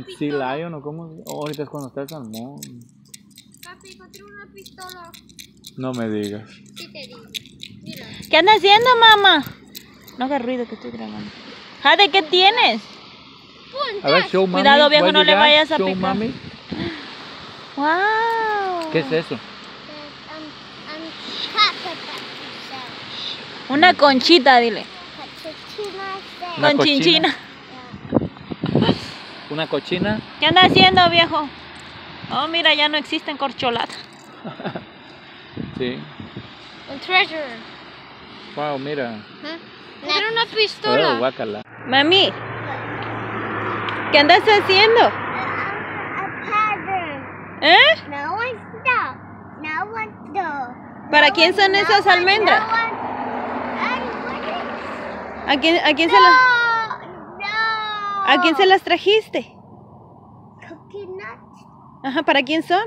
Papito. Sí, Lion o cómo. Oh, ahorita es cuando está el salmón. Papi, encontré una pistola. No me digas. Sí, te digo. Mira. ¿Qué andas haciendo, mamá? No hagas ruido que estoy grabando. Jade, ¿qué tienes? A ver, show mami. Cuidado, viejo, no le vayas a picar. Mami. Wow. ¿Qué es eso? Una conchita, dile. Una conchinchina. Una cochina. ¿Qué anda haciendo, viejo? Oh, mira, ya no existen corcholatas. Sí. Un treasure. Wow, mira. Era una pistola. Oh, guácala. Mami, ¿qué andas haciendo? ¿Eh? ¿Para quién son esas almendras? ¿A quién se las trajiste? Ajá, ¿para quién son?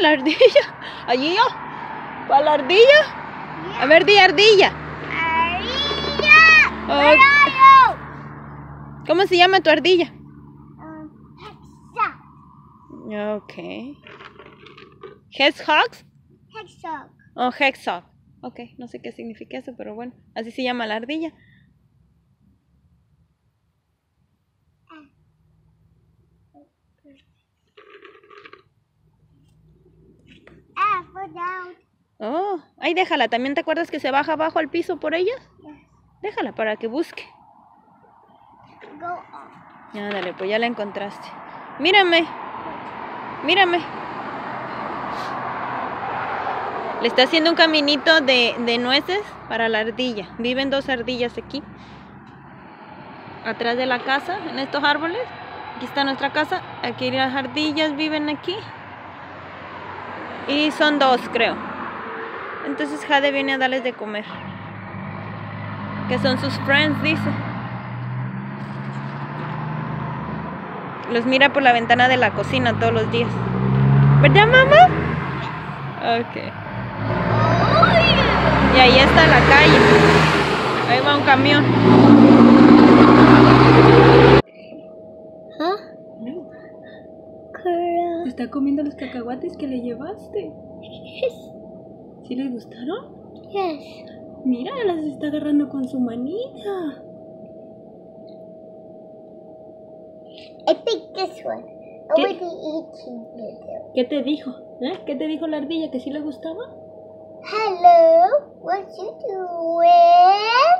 La ardilla. Allí yo. ¿Para la ardilla? A ver, di ardilla. Ardilla. ¿Cómo se llama tu ardilla? Hexhawk. Okay. Hexhawk. Hexhawk. Oh, Hexhawk. Ok, no sé qué significa eso, pero bueno, así se llama la ardilla. Oh, ahí déjala. ¿También te acuerdas que se baja abajo al piso por ellas? Déjala para que busque. Ya, dale, pues ya la encontraste. Mírame. Mírame. Le está haciendo un caminito de nueces para la ardilla. Viven dos ardillas aquí, atrás de la casa, en estos árboles. Aquí está nuestra casa. Aquí las ardillas viven aquí. Y son dos, creo. Entonces Jade viene a darles de comer. Que son sus friends, dice. Los mira por la ventana de la cocina todos los días. ¿Verdad, mamá? Ok. Y ahí está la calle. Ahí va un camión. ¿Ah? No. ¿Está comiendo los cacahuates que le llevaste? Yes. ¿Sí les gustaron? Yes. Mira, las está agarrando con su manita. I think this one. ¿Qué te dijo? ¿Qué te dijo la ardilla? ¿Que sí le gustaba? Hello, what you doing?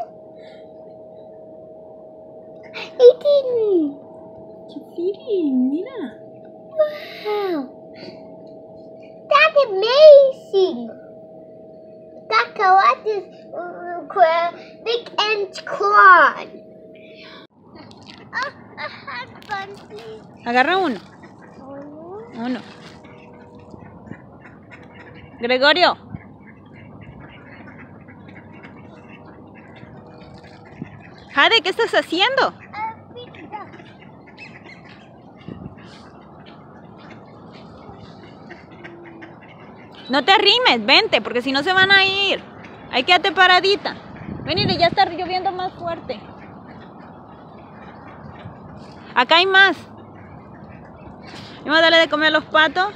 Eating. She's eating, mira. Wow. That's amazing. Cacahuate is big and corn. Agarra uno. Uno. Gregorio. Jade, ¿qué estás haciendo? No te arrimes, vente, porque si no se van a ir. Ahí quédate paradita. Ven, y ya está lloviendo más fuerte. Acá hay más. Vamos a darle de comer a los patos.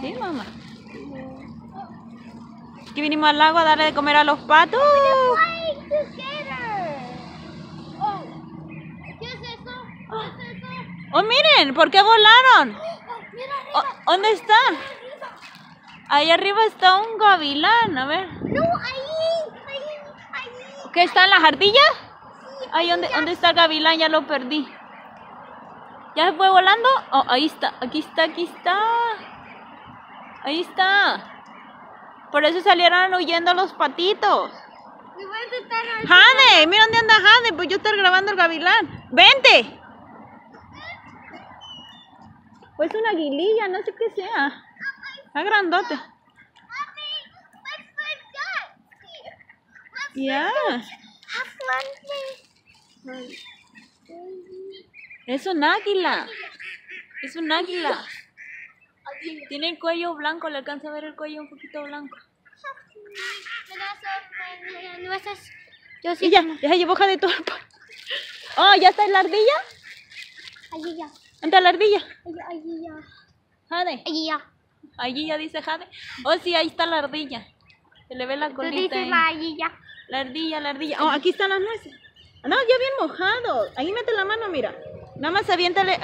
Sí, mamá. Aquí vinimos al lago a darle de comer a los patos. ¿Qué es eso? Oh, miren, ¿por qué volaron? ¿Dónde están? Ahí arriba está un gavilán, a ver. No, ahí. ¿Qué están las ardillas? Sí, ahí ¿dónde está el gavilán? Ya lo perdí. ¿Ya se fue volando? Oh, ahí está, aquí está. Ahí está. Por eso salieron huyendo los patitos. Jade, mira dónde anda Jade, pues yo estoy grabando el gavilán. ¡Vente! Pues una aguililla, no sé qué sea. Está grandote. Ya. Es un águila. Tiene el cuello blanco, le alcanza a ver el cuello un poquito blanco. Yo sí. Y ya, deja llevar hoja de torpa. Oh, ¿ya está en la ardilla? Allí ya. ¿Entra la ardilla? Allí ya. Jade. Allí ya. Allí ya dice Jade. Oh, sí, ahí está la ardilla. Se le ve la colita. La ardilla. La ardilla, la ardilla. Oh, aquí están las nueces. No, ya bien mojado. Ahí mete la mano, mira. Nada más aviéntale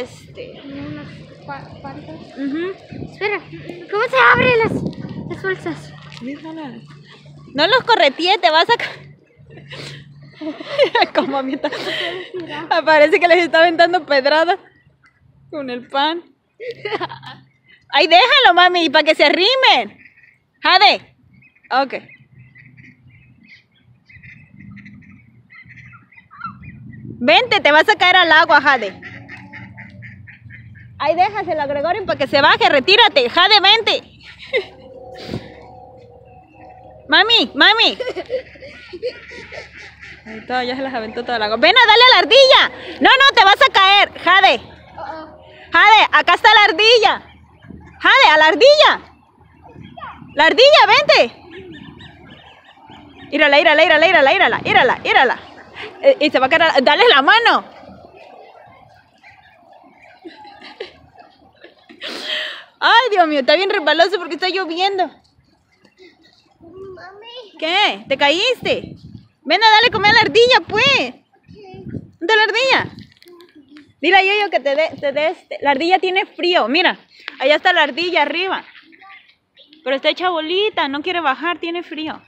este. Unas cuantas. Espera, ¿cómo se abren las bolsas? Déjala. No los corretees, te vas a como avienta. Parece que les está aventando pedrada con el pan. Ahí déjalo, mami, para que se arrimen. Jade. Ok. Vente, te vas a caer al agua, Jade. Ahí déjasela, Gregorio, para que se baje. Retírate, Jade, vente. Mami, mami. Ahí está, ya se las aventó toda la agua. Ven a darle a la ardilla. No, no, te vas a caer, Jade. Jade, acá está la ardilla. Jade, a la ardilla. La ardilla, vente. Írala, írala, írala, írala, írala, írala, írala. Y se va a caer. Dale la mano. Ay, Dios mío, está bien resbaloso porque está lloviendo. Mami. ¿Qué? ¿Te caíste? Ven a darle comer a la ardilla, pues. ¿Dónde la ardilla? Dile a Yoyo que te dé este. La ardilla tiene frío, mira. Allá está la ardilla arriba. Pero está hecha bolita, no quiere bajar, tiene frío.